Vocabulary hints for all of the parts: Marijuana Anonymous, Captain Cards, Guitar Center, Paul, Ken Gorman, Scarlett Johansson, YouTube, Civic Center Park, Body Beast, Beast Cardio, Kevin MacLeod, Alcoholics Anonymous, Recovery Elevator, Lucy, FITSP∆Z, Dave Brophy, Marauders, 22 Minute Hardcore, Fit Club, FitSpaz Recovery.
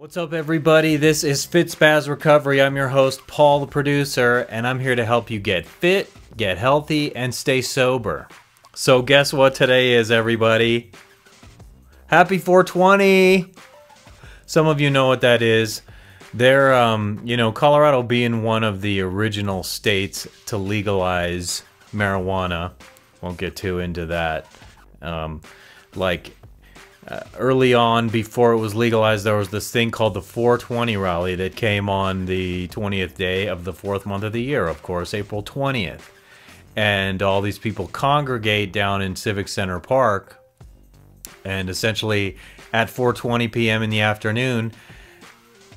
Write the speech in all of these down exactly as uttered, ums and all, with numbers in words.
What's up, everybody? This is FitSpaz Recovery. I'm your host, Paul, the producer, and I'm here to help you get fit, get healthy, and stay sober. So guess what today is, everybody? Happy four twenty! Some of you know what that is. They're, um, you know, Colorado being one of the original states to legalize marijuana. Won't get too into that. Um, like... Uh, early on, before it was legalized, there was this thing called the four twenty rally that came on the twentieth day of the fourth month of the year, of course, April twentieth. And all these people congregate down in Civic Center Park. And essentially, at four twenty p m in the afternoon,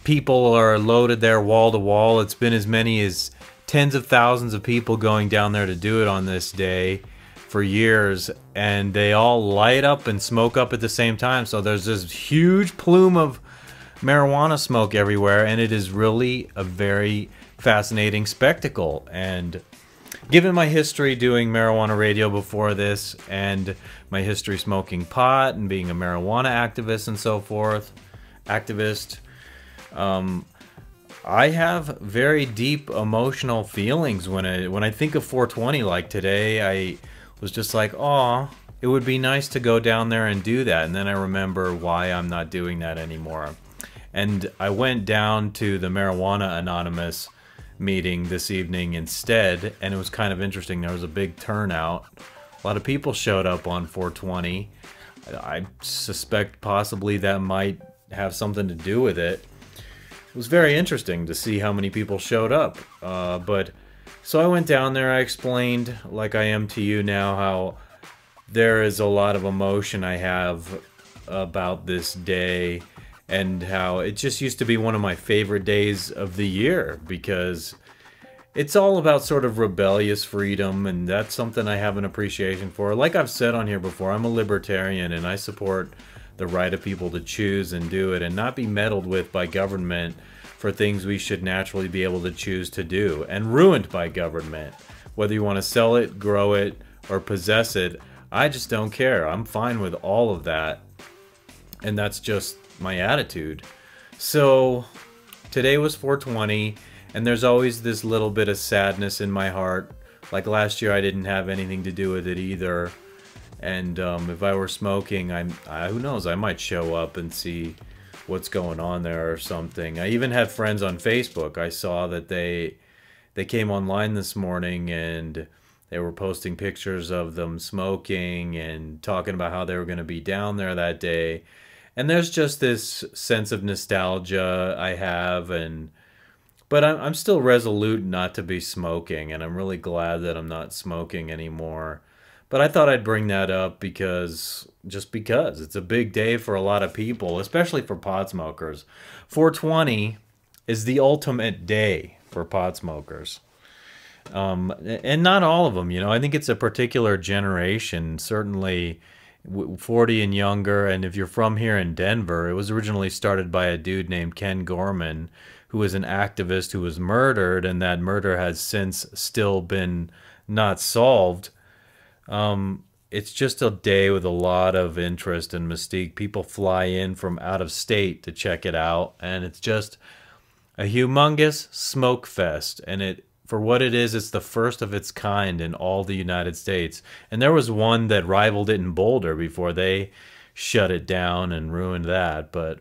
people are loaded there wall to wall. It's been as many as tens of thousands of people going down there to do it on this day for years, and they all light up and smoke up at the same time. So there's this huge plume of marijuana smoke everywhere, and it is really a very fascinating spectacle. And given my history doing marijuana radio before this, and my history smoking pot and being a marijuana activist and so forth, activist, um, I have very deep emotional feelings when I, when I think of four twenty. Like today, I was just like, oh, it would be nice to go down there and do that. And then I remember why I'm not doing that anymore. And I went down to the Marijuana Anonymous meeting this evening instead, and it was kind of interesting. There was a big turnout. A lot of people showed up on four twenty. I suspect possibly that might have something to do with it. It was very interesting to see how many people showed up, uh, but so I went down there. I explained, like I am to you now, how there is a lot of emotion I have about this day, and how it just used to be one of my favorite days of the year, because it's all about sort of rebellious freedom, and that's something I have an appreciation for. Like I've said on here before, I'm a libertarian, and I support the right of people to choose and do it, and not be meddled with by government for things we should naturally be able to choose to do, and ruined by government. Whether you want to sell it, grow it, or possess it, I just don't care. I'm fine with all of that, and that's just my attitude. So today was four twenty, and there's always this little bit of sadness in my heart. Like last year, I didn't have anything to do with it either, and um, if I were smoking, I'm, I, who knows, I might show up and see what's going on there or something. I even had friends on Facebook. I saw that they they came online this morning, and they were posting pictures of them smoking and talking about how they were going to be down there that day. And there's just this sense of nostalgia I have, and but I'm, I'm still resolute not to be smoking, and I'm really glad that I'm not smoking anymore. But I thought I'd bring that up because, just because, it's a big day for a lot of people, especially for pot smokers. four twenty is the ultimate day for pot smokers. Um, and not all of them, you know. I think it's a particular generation, certainly forty and younger. And if you're from here in Denver, it was originally started by a dude named Ken Gorman, who was an activist who was murdered, and that murder has since still been not solved. Um, it's just a day with a lot of interest and mystique. People fly in from out of state to check it out, and it's just a humongous smoke fest. And it, for what it is, it's the first of its kind in all the United States. And there was one that rivaled it in Boulder before they shut it down and ruined that. But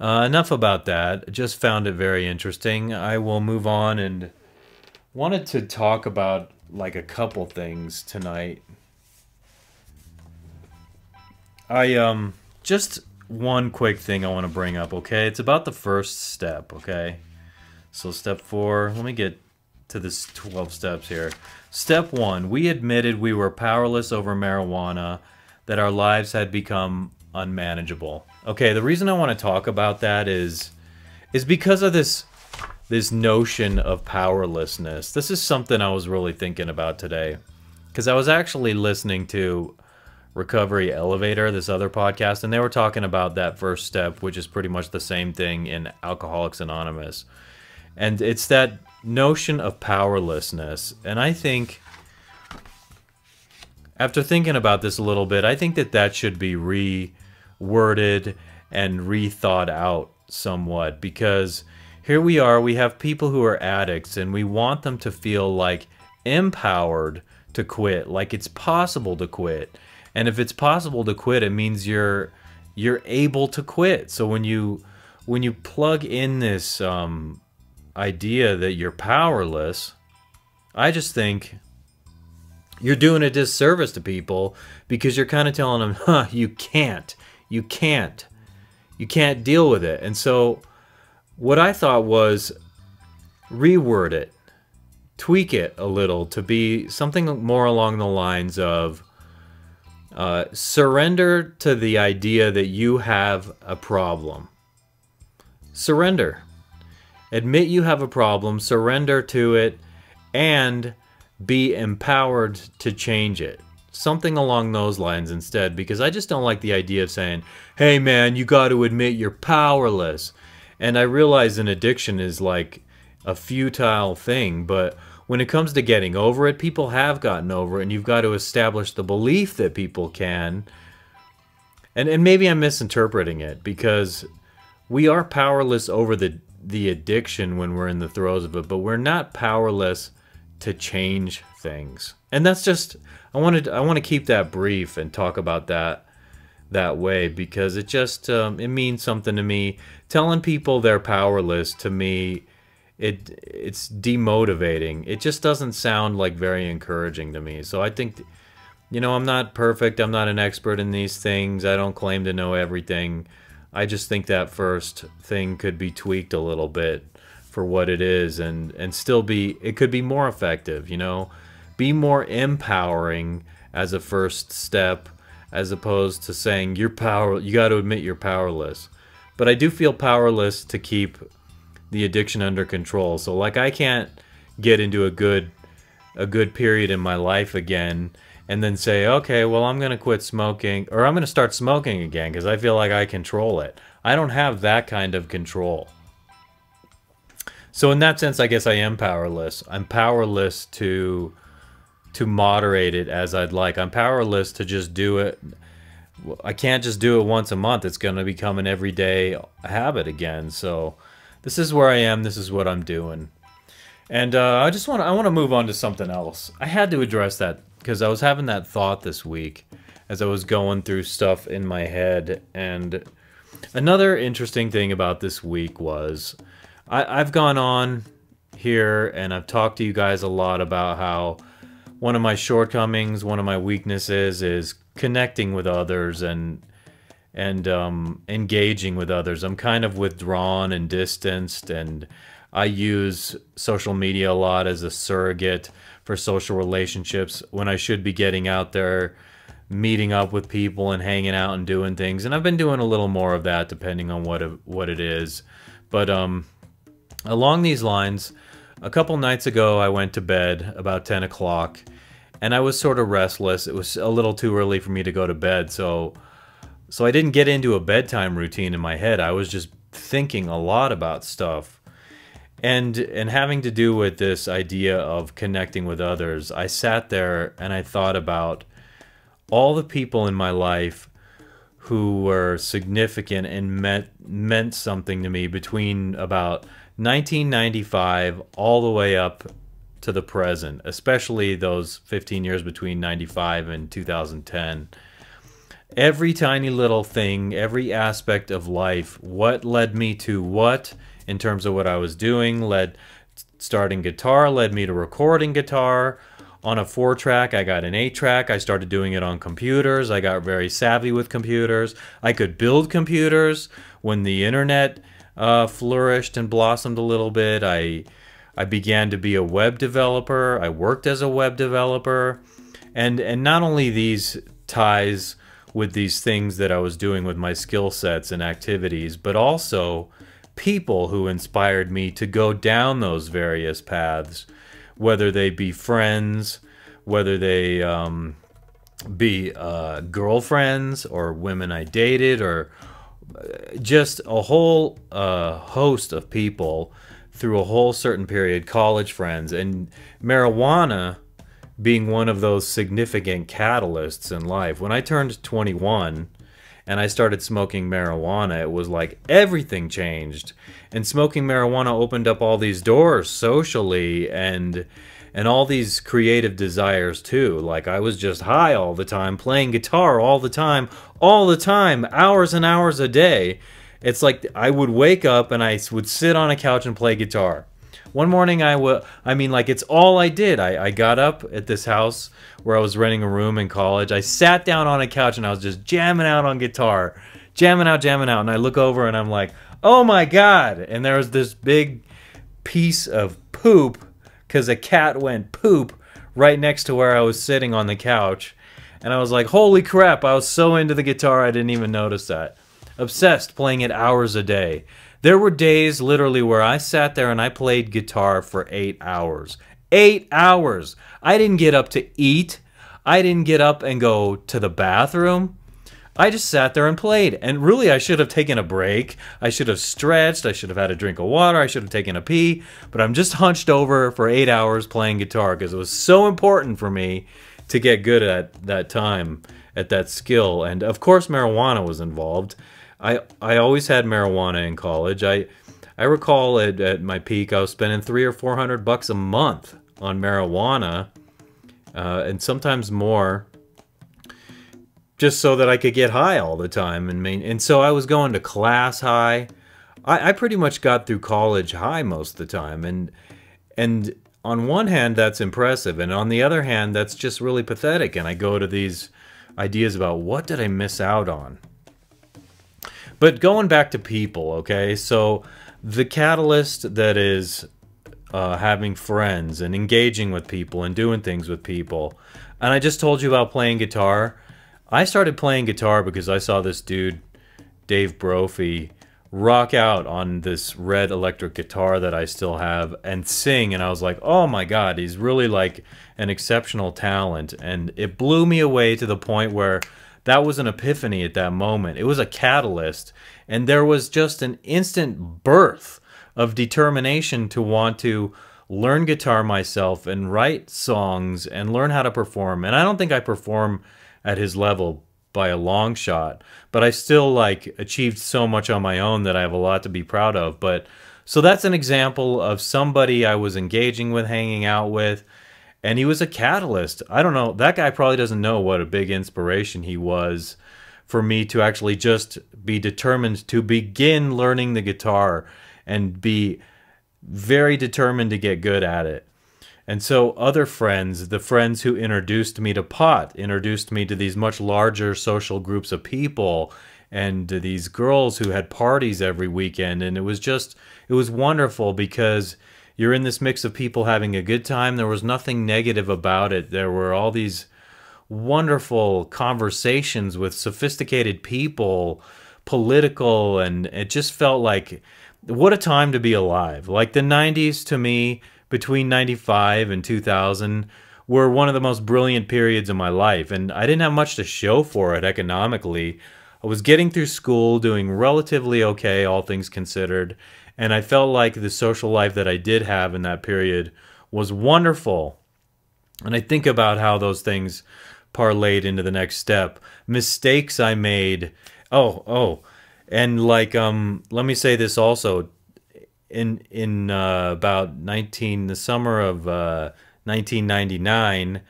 uh, enough about that. Just found it very interesting. I will move on, and wanted to talk about like a couple things tonight. I, um, just one quick thing I want to bring up, okay? It's about the first step, okay? So step four, let me get to this twelve steps here. Step one, we admitted we were powerless over marijuana, that our lives had become unmanageable. Okay, the reason I want to talk about that is, is because of this This notion of powerlessness. This is something I was really thinking about today, because I was actually listening to Recovery Elevator, this other podcast, and they were talking about that first step, which is pretty much the same thing in Alcoholics Anonymous. And it's that notion of powerlessness. And I think, after thinking about this a little bit, I think that that should be reworded and rethought out somewhat, because here we are, we have people who are addicts and we want them to feel like empowered to quit, like it's possible to quit. And if it's possible to quit, it means you're you're able to quit. So when you when you plug in this um, idea that you're powerless, I just think you're doing a disservice to people, because you're kind of telling them, huh, you can't, you can't, you can't deal with it. And so what I thought was reword it, tweak it a little to be something more along the lines of uh, surrender to the idea that you have a problem. Surrender. Admit you have a problem, surrender to it, and be empowered to change it. Something along those lines instead, because I just don't like the idea of saying, hey man, you got to admit you're powerless. And I realize an addiction is like a futile thing, but when it comes to getting over it, people have gotten over it, and you've got to establish the belief that people can. And, and maybe I'm misinterpreting it, because we are powerless over the, the addiction when we're in the throes of it, but we're not powerless to change things. And that's just, I wanted, I want to keep that brief and talk about that that way, because it just, um, it means something to me. Telling people they're powerless, to me, it it's demotivating. It just doesn't sound like very encouraging to me. So I think, you know, I'm not perfect. I'm not an expert in these things. I don't claim to know everything. I just think that first thing could be tweaked a little bit for what it is, and and still be, it could be more effective, you know, be more empowering as a first step, as opposed to saying you're power, you got to admit you're powerless. But I do feel powerless to keep the addiction under control. So like, I can't get into a good a good period in my life again and then say, okay, well, I'm gonna quit smoking, or I'm gonna start smoking again because I feel like I control it. I don't have that kind of control. So in that sense, I guess I am powerless. I'm powerless to to moderate it as I'd like. I'm powerless to just do it. I can't just do it once a month. It's going to become an everyday habit again. So this is where I am. This is what I'm doing. And uh, I just want to, I want to move on to something else. I had to address that because I was having that thought this week as I was going through stuff in my head. And another interesting thing about this week was, I, I've gone on here and I've talked to you guys a lot about how one of my shortcomings, one of my weaknesses is connecting with others and and um, engaging with others. I'm kind of withdrawn and distanced, and I use social media a lot as a surrogate for social relationships when I should be getting out there, meeting up with people and hanging out and doing things. And I've been doing a little more of that depending on what, what it is. But um, along these lines, a couple nights ago I went to bed about ten o'clock and I was sort of restless. It was a little too early for me to go to bed, so so I didn't get into a bedtime routine in my head. I was just thinking a lot about stuff, and and having to do with this idea of connecting with others. I sat there and I thought about all the people in my life who were significant and meant, meant something to me between about nineteen ninety-five all the way up to the present, especially those fifteen years between ninety-five and two thousand ten. Every tiny little thing, every aspect of life, what led me to what in terms of what I was doing, led starting guitar, led me to recording guitar. On a four track, I got an eight track. I started doing it on computers. I got very savvy with computers. I could build computers when the internet uh, flourished and blossomed a little bit. I, I began to be a web developer. I worked as a web developer. And, and not only these ties with these things that I was doing with my skill sets and activities, but also people who inspired me to go down those various paths, whether they be friends, whether they um, be uh, girlfriends or women I dated, or just a whole uh, host of people through a whole certain period, college friends, and marijuana being one of those significant catalysts in life. When I turned twenty-one and I started smoking marijuana, it was like everything changed. And smoking marijuana opened up all these doors socially and and all these creative desires too. Like, I was just high all the time, playing guitar all the time, all the time, hours and hours a day. It's like I would wake up and I would sit on a couch and play guitar. One morning, I w I mean, like, it's all I did. I, I got up at this house where I was renting a room in college. I sat down on a couch and I was just jamming out on guitar. Jamming out, jamming out. And I look over and I'm like, oh my God. And there was this big piece of poop, because a cat went poop right next to where I was sitting on the couch. And I was like, holy crap, I was so into the guitar I didn't even notice that. Obsessed, playing it hours a day. There were days literally where I sat there and I played guitar for eight hours. Eight hours! I didn't get up to eat. I didn't get up and go to the bathroom. I just sat there and played. And really, I should have taken a break. I should have stretched. I should have had a drink of water. I should have taken a pee. But I'm just hunched over for eight hours playing guitar because it was so important for me to get good at that time, at that skill. And of course, marijuana was involved. I, I always had marijuana in college. I I recall at, at my peak, I was spending three or four hundred bucks a month on marijuana, uh, and sometimes more, just so that I could get high all the time. And main, and so I was going to class high. I, I pretty much got through college high most of the time. And and on one hand, that's impressive, and on the other hand, that's just really pathetic. And I go to these ideas about what did I miss out on. But going back to people, okay, so the catalyst that is uh, having friends and engaging with people and doing things with people, and I just told you about playing guitar. I started playing guitar because I saw this dude, Dave Brophy, rock out on this red electric guitar that I still have and sing, and I was like, oh my God, he's really like an exceptional talent, and it blew me away to the point where that was an epiphany at that moment. It was a catalyst, and there was just an instant birth of determination to want to learn guitar myself and write songs and learn how to perform. And I don't think I perform at his level by a long shot, but I still like achieved so much on my own that I have a lot to be proud of. But so that's an example of somebody I was engaging with, hanging out with, and he was a catalyst. I don't know, that guy probably doesn't know what a big inspiration he was for me to actually just be determined to begin learning the guitar and be very determined to get good at it. And so other friends, the friends who introduced me to pot, introduced me to these much larger social groups of people and to these girls who had parties every weekend. And it was just, it was wonderful because you're in this mix of people having a good time. There was nothing negative about it. There were all these wonderful conversations with sophisticated people, political, and it just felt like, what a time to be alive. Like the nineties to me, between ninety-five and two thousand, were one of the most brilliant periods of my life. And I didn't have much to show for it economically. I was getting through school, doing relatively okay, all things considered. And I felt like the social life that I did have in that period was wonderful. And I think about how those things parlayed into the next step. Mistakes I made. Oh, oh. And like, um, let me say this also. In, in uh, about nineteen, the summer of uh, nineteen ninety-nine,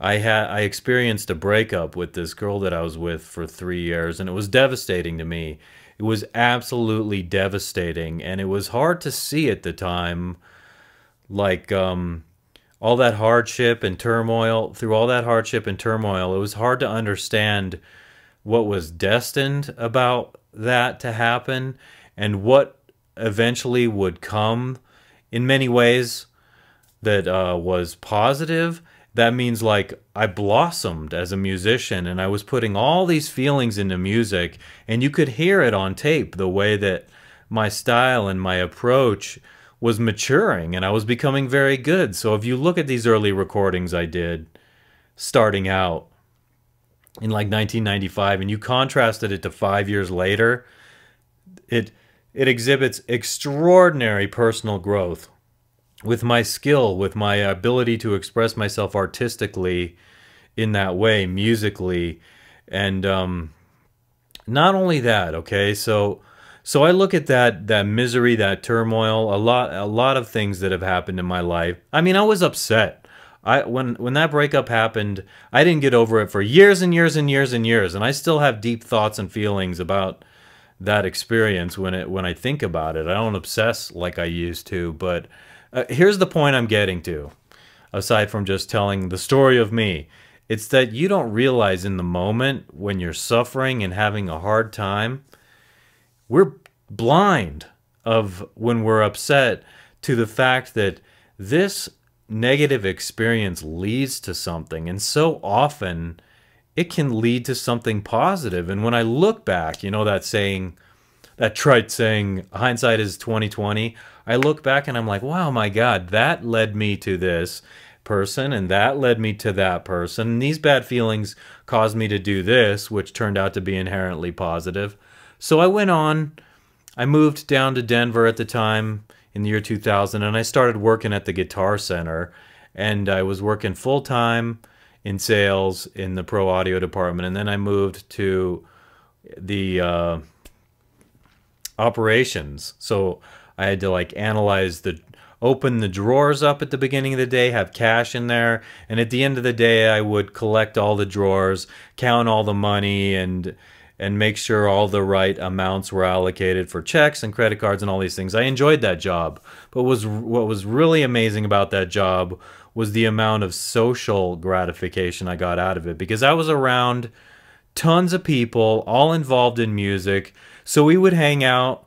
I, had, I experienced a breakup with this girl that I was with for three years. And it was devastating to me. It was absolutely devastating, and it was hard to see at the time, like um, all that hardship and turmoil, through all that hardship and turmoil, it was hard to understand what was destined about that to happen and what eventually would come in many ways that uh, was positive. That means like I blossomed as a musician and I was putting all these feelings into music, and you could hear it on tape, the way that my style and my approach was maturing and I was becoming very good. So if you look at these early recordings I did starting out in like nineteen ninety-five and you contrasted it to five years later, it, it exhibits extraordinary personal growth. With my skill, with my ability to express myself artistically in that way, musically, and um, Not only that, okay, so so I look at that that misery, that turmoil, a lot a lot of things that have happened in my life. I mean, I was upset. I when when that breakup happened, I didn't get over it for years and years and years and years, and I still have deep thoughts and feelings about that experience when it when I think about it. I don't obsess like I used to, but uh, here's the point I'm getting to, aside from just telling the story of me. It's that you don't realize in the moment when you're suffering and having a hard time, we're blind of when we're upset to the fact that this negative experience leads to something. And so often it can lead to something positive. And when I look back, you know, that saying, that trite saying, hindsight is twenty twenty, I look back and I'm like, wow, my God, that led me to this person, and that led me to that person, and these bad feelings caused me to do this, which turned out to be inherently positive. So I went on, I moved down to Denver at the time in the year two thousand, and I started working at the Guitar Center, and I was working full-time in sales in the pro audio department, and then I moved to the uh, operations. So I had to like analyze the open the drawers up at the beginning of the day, have cash in there, and at the end of the day I would collect all the drawers, count all the money, and and make sure all the right amounts were allocated for checks and credit cards and all these things. I enjoyed that job, but was what was really amazing about that job was the amount of social gratification I got out of it, because I was around tons of people all involved in music. So we would hang out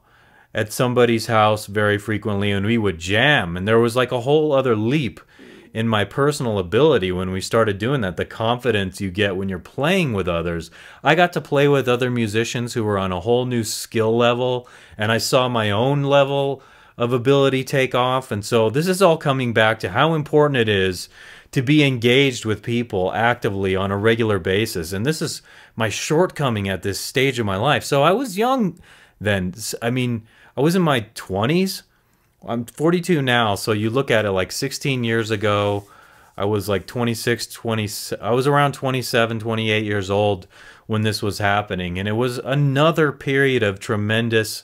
at somebody's house very frequently, and we would jam, and there was like a whole other leap in my personal ability when we started doing that. The confidence you get when you're playing with others. I got to play with other musicians who were on a whole new skill level, and I saw my own level of ability take off. And so this is all coming back to how important it is to be engaged with people actively on a regular basis. And this is my shortcoming at this stage of my life. So I was young then. I mean, I was in my twenties. I'm forty-two now, so you look at it like sixteen years ago, I was like twenty-six, twenty, I was around twenty-seven, twenty-eight years old when this was happening, and it was another period of tremendous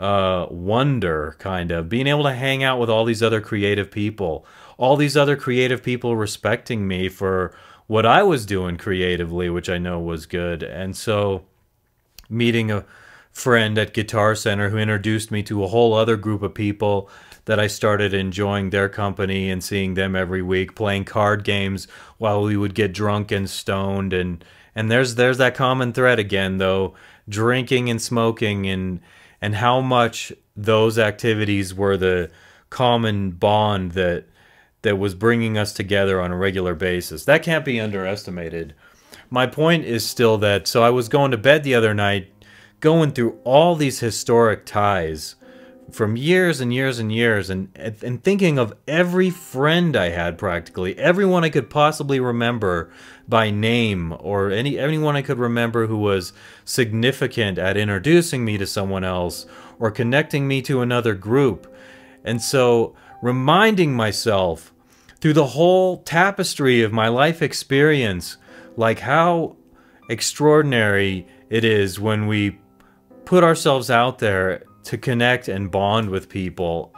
uh, wonder, kind of, being able to hang out with all these other creative people, all these other creative people respecting me for what I was doing creatively, which I know was good, and so meeting a friend at Guitar Center who introduced me to a whole other group of people that I started enjoying their company and seeing them every week playing card games while we would get drunk and stoned, and and there's there's that common thread again though, drinking and smoking, and and how much those activities were the common bond that that was bringing us together on a regular basis. That can't be underestimated. My point is still that, so I was going to bed the other night going through all these historic ties from years and years and years, and and thinking of every friend I had, practically everyone I could possibly remember by name, or any anyone I could remember who was significant at introducing me to someone else or connecting me to another group. And so reminding myself through the whole tapestry of my life experience, like how extraordinary it is when we put ourselves out there to connect and bond with people,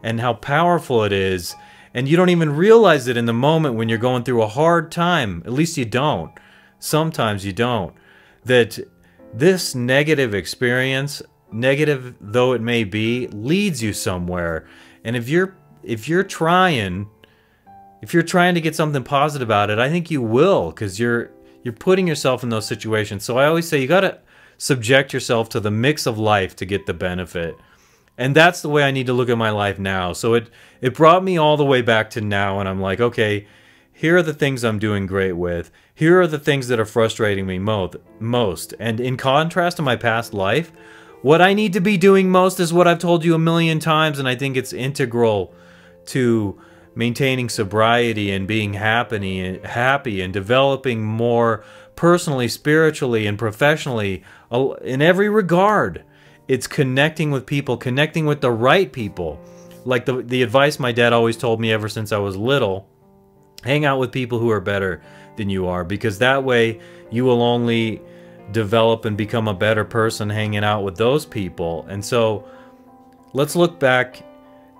and how powerful it is. And you don't even realize it in the moment when you're going through a hard time, at least you don't, sometimes you don't, that this negative experience, negative though it may be, leads you somewhere. And if you're if you're trying if you're trying to get something positive out of it, I think you will, because you're you're putting yourself in those situations. So I always say you got to subject yourself to the mix of life to get the benefit. And that's the way I need to look at my life now. So it, it brought me all the way back to now, and I'm like, okay, here are the things I'm doing great with. Here are the things that are frustrating me most. And in contrast to my past life, what I need to be doing most is what I've told you a million times, and I think it's integral to maintaining sobriety and being happy and happy and developing more personally, spiritually, and professionally in every regard. It's connecting with people, connecting with the right people. Like the, the advice my dad always told me ever since I was little, hang out with people who are better than you are, because that way you will only develop and become a better person hanging out with those people. And so let's look back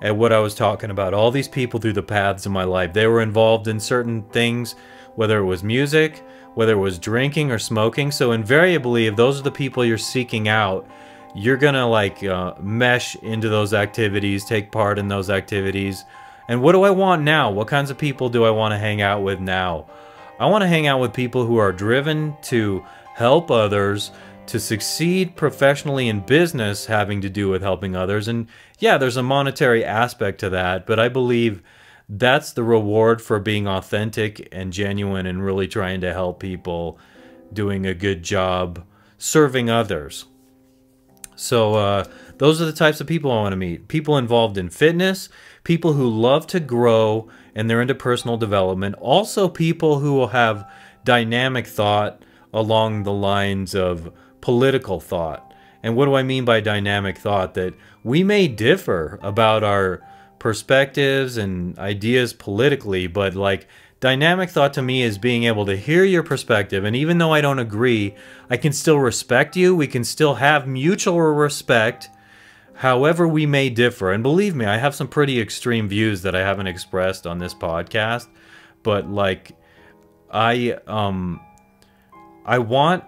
at what I was talking about. All these people through the paths of my life, they were involved in certain things, whether it was music, whether it was drinking or smoking. So invariably, if those are the people you're seeking out, you're gonna like uh, mesh into those activities, take part in those activities. And what do I want now? What kinds of people do I want to hang out with now? I want to hang out with people who are driven to help others, to succeed professionally in business having to do with helping others. And yeah, there's a monetary aspect to that, but I believe that's the reward for being authentic and genuine and really trying to help people, doing a good job, serving others. So uh, those are the types of people I want to meet. People involved in fitness, people who love to grow and they're into personal development. Also people who will have dynamic thought along the lines of political thought. And what do I mean by dynamic thought? That we may differ about our perspectives and ideas politically, but like dynamic thought to me is being able to hear your perspective, and even though I don't agree, I can still respect you. We can still have mutual respect, however we may differ. And believe me, I have some pretty extreme views that I haven't expressed on this podcast, but like I um I want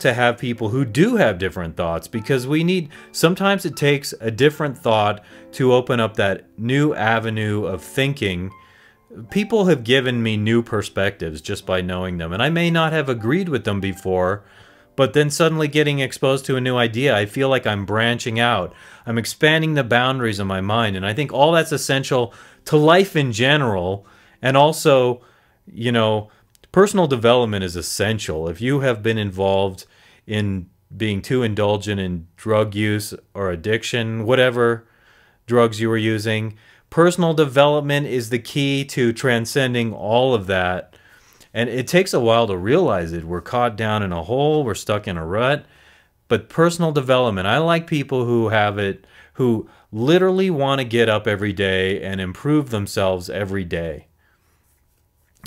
to have people who do have different thoughts, because we need, sometimes it takes a different thought to open up that new avenue of thinking. People have given me new perspectives just by knowing them, and I may not have agreed with them before, but then suddenly getting exposed to a new idea, I feel like I'm branching out. I'm expanding the boundaries of my mind, and I think all that's essential to life in general. And also, you know, personal development is essential. If you have been involved in being too indulgent in drug use or addiction, whatever drugs you were using, personal development is the key to transcending all of that. And it takes a while to realize it. We're caught down in a hole, we're stuck in a rut. But personal development, I like people who have it, who literally want to get up every day and improve themselves every day.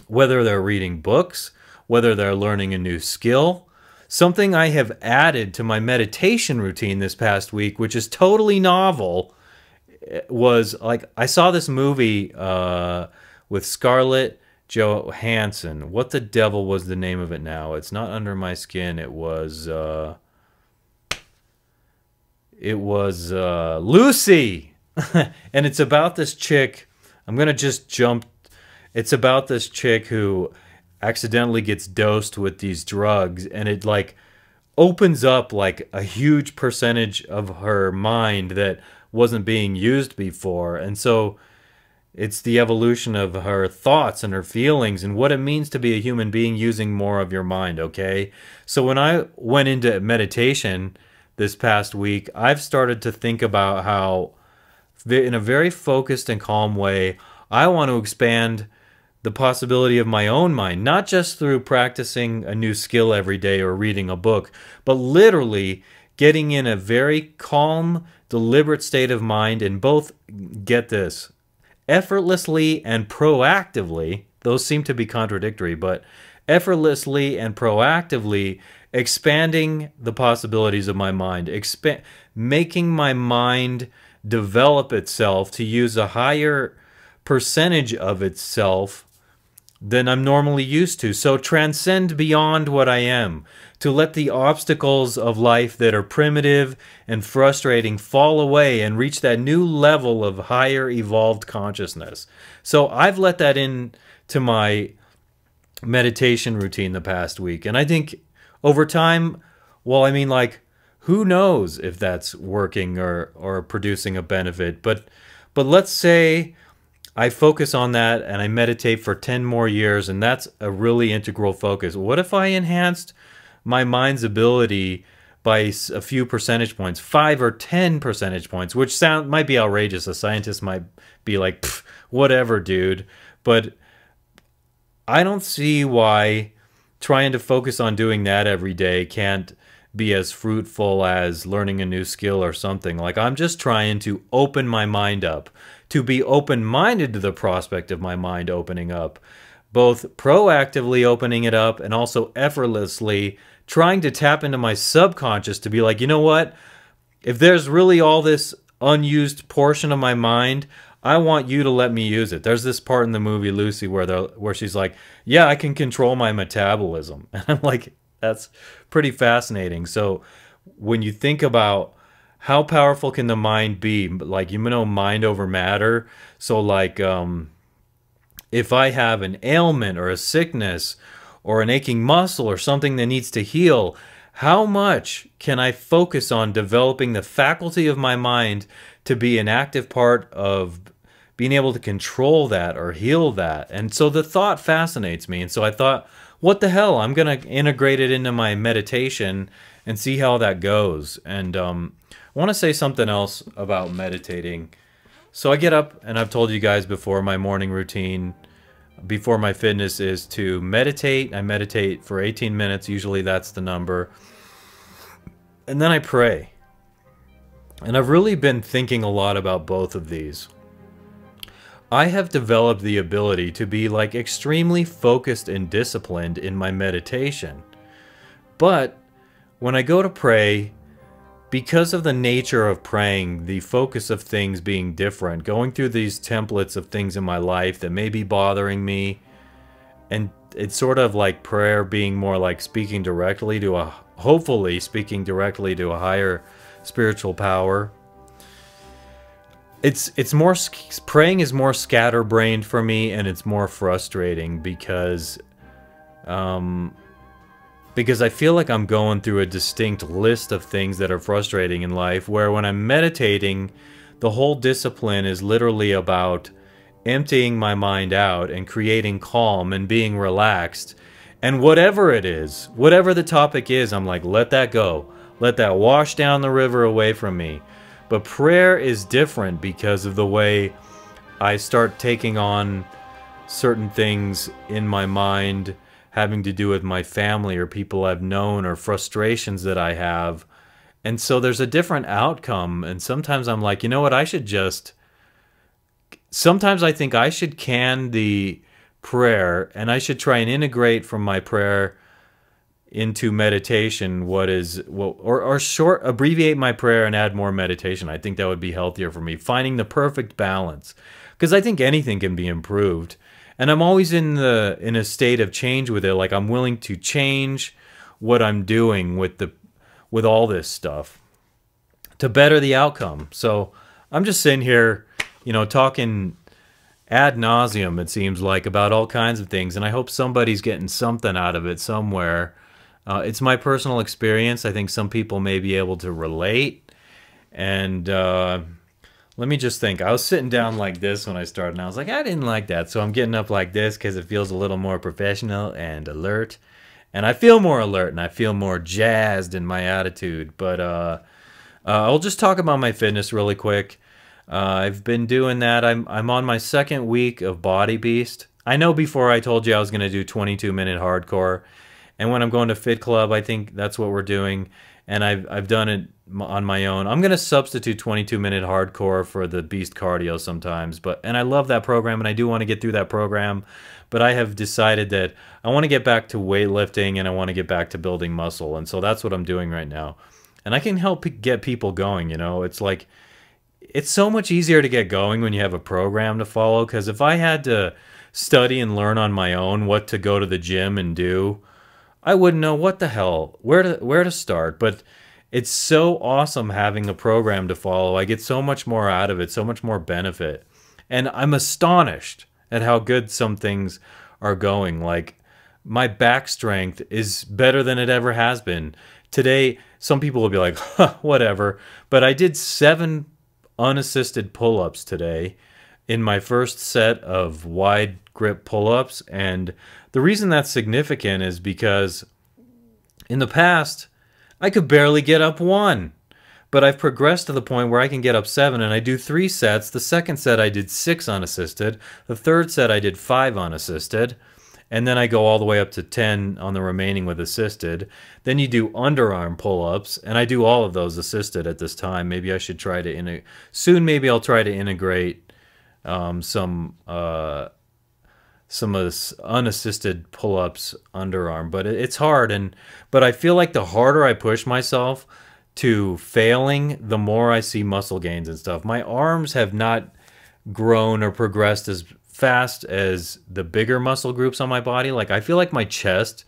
Whether they're reading books, whether they're learning a new skill. Something I have added to my meditation routine this past week, which is totally novel, was like I saw this movie uh, with Scarlett Johansson. What the devil was the name of it now? It's not Under My Skin. It was... Uh, it was uh, Lucy! And it's about this chick... I'm going to just jump... It's about this chick who accidentally gets dosed with these drugs, and it like opens up like a huge percentage of her mind that wasn't being used before. And so it's the evolution of her thoughts and her feelings and what it means to be a human being using more of your mind, okay? So when I went into meditation this past week, I've started to think about how in a very focused and calm way, I want to expand the possibility of my own mind, not just through practicing a new skill every day or reading a book, but literally getting in a very calm, deliberate state of mind and both, get this, effortlessly and proactively, those seem to be contradictory, but effortlessly and proactively expanding the possibilities of my mind, exp- making my mind develop itself to use a higher percentage of itself than I'm normally used to. So transcend beyond what I am, to let the obstacles of life that are primitive and frustrating fall away and reach that new level of higher evolved consciousness. So I've let that in to my meditation routine the past week. And I think over time, well, I mean, like, who knows if that's working or, or producing a benefit. But, but let's say I focus on that and I meditate for ten more years, and that's a really integral focus. What if I enhanced my mind's ability by a few percentage points, five or ten percentage points, which sound might be outrageous. A scientist might be like, whatever, dude. But I don't see why trying to focus on doing that every day can't be as fruitful as learning a new skill or something. Like, I'm just trying to open my mind up, to be open-minded to the prospect of my mind opening up, both proactively opening it up and also effortlessly trying to tap into my subconscious to be like, you know what? If there's really all this unused portion of my mind, I want you to let me use it. There's this part in the movie Lucy where they're, where she's like, yeah, I can control my metabolism. And I'm like, that's pretty fascinating. So when you think about how powerful can the mind be, like, you know, mind over matter. So like, um, if I have an ailment or a sickness or an aching muscle or something that needs to heal, how much can I focus on developing the faculty of my mind to be an active part of being able to control that or heal that? And so the thought fascinates me. And so I thought, what the hell? I'm going to integrate it into my meditation and see how that goes. And um, I want to say something else about meditating. So I get up, and I've told you guys before, my morning routine before my fitness is to meditate. I meditate for eighteen minutes. Usually that's the number. And then I pray. And I've really been thinking a lot about both of these. I have developed the ability to be like extremely focused and disciplined in my meditation. But when I go to pray, because of the nature of praying, the focus of things being different, going through these templates of things in my life that may be bothering me, and it's sort of like prayer being more like speaking directly to a, hopefully speaking directly to a higher spiritual power. It's, it's more, praying is more scatterbrained for me, and it's more frustrating because, um, Because I feel like I'm going through a distinct list of things that are frustrating in life, where when I'm meditating, the whole discipline is literally about emptying my mind out and creating calm and being relaxed. And whatever it is, whatever the topic is, I'm like, let that go. Let that wash down the river away from me. But prayer is different because of the way I start taking on certain things in my mind, having to do with my family or people I've known or frustrations that I have. And so there's a different outcome. And sometimes I'm like, you know what, I should just, sometimes I think I should can the prayer, and I should try and integrate from my prayer into meditation what is, what, or, or short, abbreviate my prayer and add more meditation. I think that would be healthier for me, finding the perfect balance. Because I think anything can be improved. And I'm always in the in a state of change with it. Like, I'm willing to change what I'm doing with the with all this stuff to better the outcome. So I'm just sitting here, you know, talking ad nauseum, it seems like, about all kinds of things. And I hope somebody's getting something out of it somewhere. Uh, it's my personal experience. I think some people may be able to relate. And Uh, Let me just think. I was sitting down like this when I started, and I was like, I didn't like that. So I'm getting up like this because it feels a little more professional and alert. And I feel more alert, and I feel more jazzed in my attitude. But uh, uh, I'll just talk about my fitness really quick. Uh, I've been doing that. I'm, I'm on my second week of Body Beast. I know before I told you I was going to do twenty-two minute hardcore. And when I'm going to Fit Club, I think that's what we're doing. And I've, I've done it on my own. I'm going to substitute twenty-two minute hardcore for the Beast Cardio sometimes. But and I love that program, and I do want to get through that program. But I have decided that I want to get back to weightlifting, and I want to get back to building muscle. And so that's what I'm doing right now. And I can help get people going, you know. It's like, it's so much easier to get going when you have a program to follow. Because if I had to study and learn on my own what to go to the gym and do, I wouldn't know what the hell, where to, where to start. But it's so awesome having a program to follow. I get so much more out of it, so much more benefit. And I'm astonished at how good some things are going. Like, my back strength is better than it ever has been. Today, some people will be like, huh, whatever. But I did seven unassisted pull-ups today in my first set of wide grip pull-ups. And the reason that's significant is because in the past, I could barely get up one, but I've progressed to the point where I can get up seven, and I do three sets. The second set I did six unassisted. The third set I did five unassisted, and then I go all the way up to ten on the remaining with assisted. Then you do underarm pull-ups, and I do all of those assisted at this time. Maybe I should try to integrate. Soon maybe I'll try to integrate um, some uh, some of this unassisted pull-ups underarm, but it's hard. And but I feel like the harder I push myself to failing, the more I see muscle gains and stuff. My arms have not grown or progressed as fast as the bigger muscle groups on my body. Like, I feel like my chest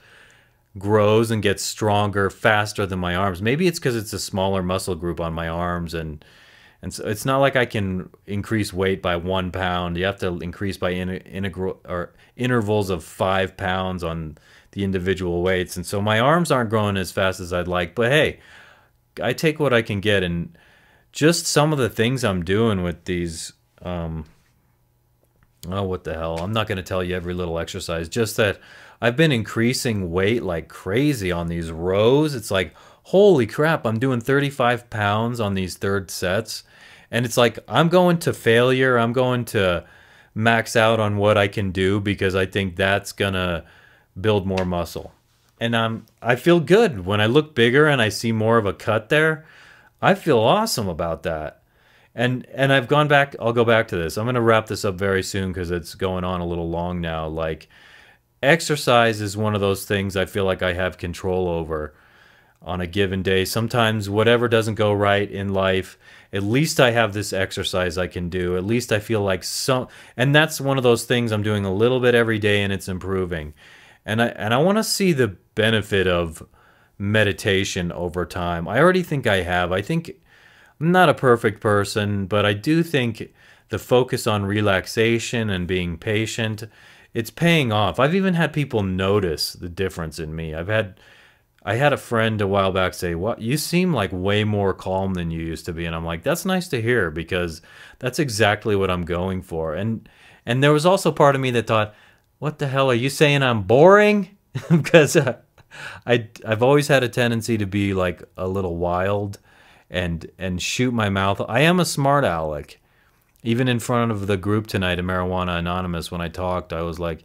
grows and gets stronger faster than my arms. Maybe it's because it's a smaller muscle group on my arms, and and so it's not like I can increase weight by one pound. You have to increase by in, integral or intervals of five pounds on the individual weights, and so my arms aren't growing as fast as I'd like. But hey, I take what I can get, and just some of the things I'm doing with these. Um, oh, what the hell! I'm not going to tell you every little exercise. Just that I've been increasing weight like crazy on these rows. It's like, holy crap! I'm doing thirty-five pounds on these third sets. And it's like, I'm going to failure. I'm going to max out on what I can do because I think that's going to build more muscle. And I'm, I feel good when I look bigger and I see more of a cut there. I feel awesome about that. And, and I've gone back, I'll go back to this. I'm going to wrap this up very soon because it's going on a little long now. Like, exercise is one of those things I feel like I have control over on a given day. Sometimes whatever doesn't go right in life, at least I have this exercise I can do. At least I feel like some, and that's one of those things I'm doing a little bit every day and it's improving. And I, and I want to see the benefit of meditation over time. I already think I have. I think I'm not a perfect person, but I do think the focus on relaxation and being patient, it's paying off. I've even had people notice the difference in me. I've had I had a friend a while back say, "What, you seem like way more calm than you used to be." And I'm like, that's nice to hear because that's exactly what I'm going for. And and there was also part of me that thought, what the hell, are you saying I'm boring? Because uh, I, I've always had a tendency to be like a little wild and and shoot my mouth. I am a smart aleck. Even in front of the group tonight at Marijuana Anonymous, when I talked, I was like,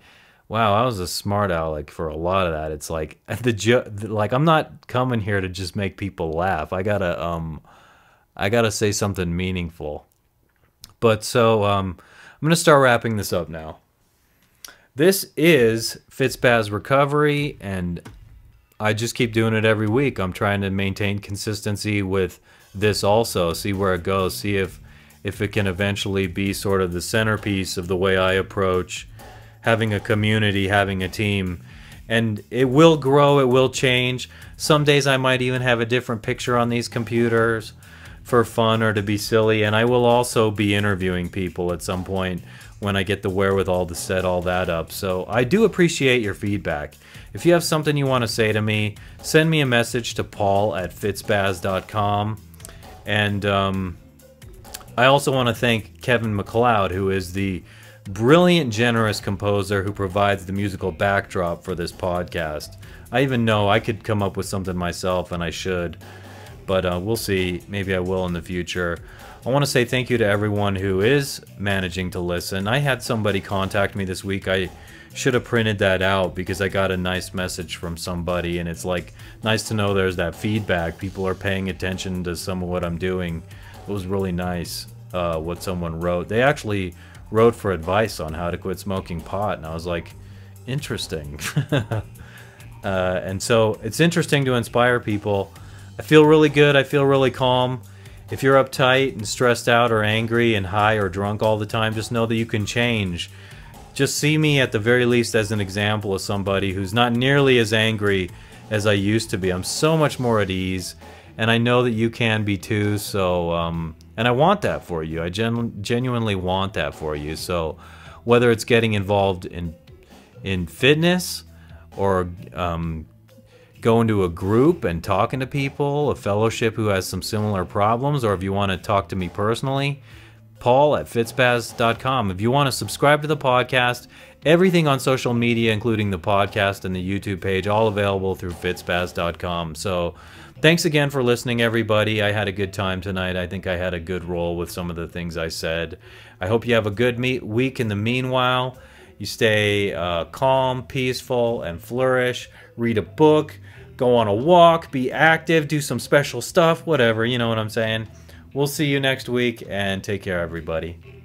wow, I was a smart aleck for a lot of that. It's like the jo like I'm not coming here to just make people laugh. I gotta um, I gotta say something meaningful. But so um, I'm gonna start wrapping this up now. This is FitSpaz Recovery, and I just keep doing it every week. I'm trying to maintain consistency with this also. See where it goes. See if if it can eventually be sort of the centerpiece of the way I approach having a community, having a team. And it will grow, it will change. Some days I might even have a different picture on these computers for fun or to be silly. And I will also be interviewing people at some point when I get the wherewithal to set all that up. So I do appreciate your feedback. If you have something you want to say to me, send me a message to paul at fitspaz dot com. And um, I also want to thank Kevin MacLeod, who is the brilliant, generous composer who provides the musical backdrop for this podcast. I even know I could come up with something myself, and I should, but uh, we'll see. Maybe I will in the future. I want to say thank you to everyone who is managing to listen. I had somebody contact me this week. I should have printed that out because I got a nice message from somebody, and it's like nice to know there's that feedback. People are paying attention to some of what I'm doing. It was really nice uh, what someone wrote. They actually wrote for advice on how to quit smoking pot, and I was like, interesting. uh, and so it's interesting to inspire people. I feel really good. I feel really calm. If you're uptight and stressed out or angry and high or drunk all the time, just know that you can change. Just see me at the very least as an example of somebody who's not nearly as angry as I used to be. I'm so much more at ease. And I know that you can be too, so, um, and I want that for you. I gen genuinely want that for you. So whether it's getting involved in, in fitness or um, going to a group and talking to people, a fellowship who has some similar problems, or if you want to talk to me personally, paul at fitspaz dot com. If you want to subscribe to the podcast, everything on social media, including the podcast and the YouTube page, all available through fitspaz dot com. So thanks again for listening, everybody. I had a good time tonight. I think I had a good roll with some of the things I said. I hope you have a good meet week. In the meanwhile, you stay uh, calm, peaceful, and flourish. Read a book, go on a walk, be active, do some special stuff, whatever. You know what I'm saying. We'll see you next week, and take care, everybody.